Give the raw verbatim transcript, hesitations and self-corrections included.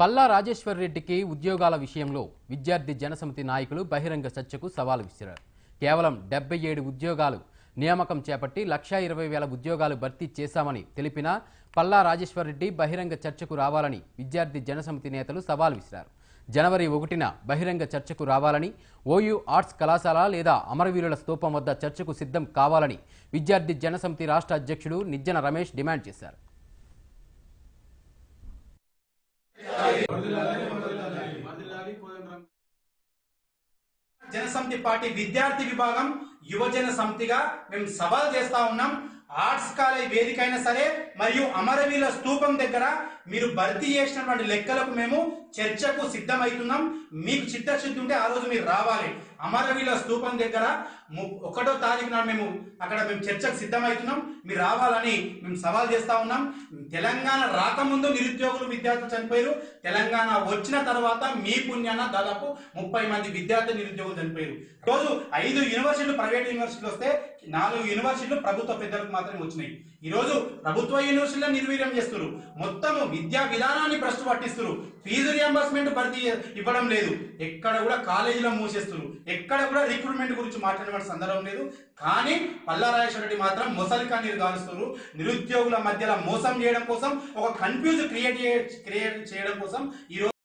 పల్లా రాజేశ్వర రెడ్డికి ఉద్యోగాల విషయంలో విద్యార్థి జనసమితి నాయకులు బహిరంగ చర్చకు సవాల్ విసిరారు. కేవలం డెబ్బై ఏడు ఉద్యోగాలు నియామకం చేపట్టి లక్ష ఇరవై వేల ఉద్యోగాలు భర్తీ చేశామని తెలిపిన పల్లా రాజేశ్వర రెడ్డి బహిరంగ చర్చకు రావాలని విద్యార్థి జనసమితి నేతలు సవాల్ విసిరారు. జనవరి ఒకటిన బహిరంగ చర్చకు రావాలని, ఓయూ ఆర్ట్స్ కళాశాల లేదా అమరవీరుల స్తూపం వద్ద చర్చకు సిద్ధం కావాలని విద్యార్థి జనసమితి రాష్ట్ర అధ్యక్షుడు నిజ్జన రమేష్ డిమాండ్ చేశారు. జనసమితి పార్టీ విద్యార్థి విభాగం యువజన సమితిగా మేము సవాల్ చేస్తా ఉన్నాం. ఆర్ట్స్ కాలేజ్ వేదిక అయినా సరే మరియు అమరవీరుల స్తూపం దగ్గర మీరు భర్తీ చేసినటువంటి లెక్కలకు మేము చర్చకు సిద్ధమవుతున్నాం. మీకు చిత్తశుద్ధి ఉంటే ఆ రోజు మీరు రావాలి. అమరవీరుల స్తూపం దగ్గర ఒకటో తారీఖున మేము అక్కడ మేము చర్చకు సిద్ధమవుతున్నాం, మీరు రావాలని మేము సవాల్ చేస్తా ఉన్నాం. తెలంగాణ రాకముందు నిరుద్యోగులు విద్యార్థులు చనిపోయారు. తెలంగాణ వచ్చిన తర్వాత మీ పుణ్యాన దాదాపు ముప్పై మంది విద్యార్థులు నిరుద్యోగులు చనిపోయారు. రోజు ఐదు యూనివర్సిటీలు ప్రైవేట్ యూనివర్సిటీలు వస్తే నాలుగు యూనివర్సిటీలు ప్రభుత్వ పెద్దలకు మాత్రమే వచ్చినాయి. ఈరోజు ప్రభుత్వ యూనివర్సిటీలను నిర్వీర్యం చేస్తున్నారు. మొత్తము విద్యా విధానాన్ని ప్రశ్న పట్టిస్తున్నారు. ఫీజు రియంబర్స్మెంట్ భర్తీ ఇవ్వడం లేదు. ఎక్కడ కూడా కాలేజీలో మూసేస్తున్నారు. ఎక్కడ కూడా రిక్రూట్మెంట్ గురించి మాట్లాడిన సందర్భం లేదు. కానీ పల్లా రాజేశ్వర రెడ్డి మాత్రం మొసలి కన్నీరు గారుస్తున్నారు. నిరుద్యోగుల మధ్యలో మోసం చేయడం కోసం, ఒక కన్ఫ్యూజ్ క్రియేట్ క్రియేట్ చేయడం కోసం ఈరోజు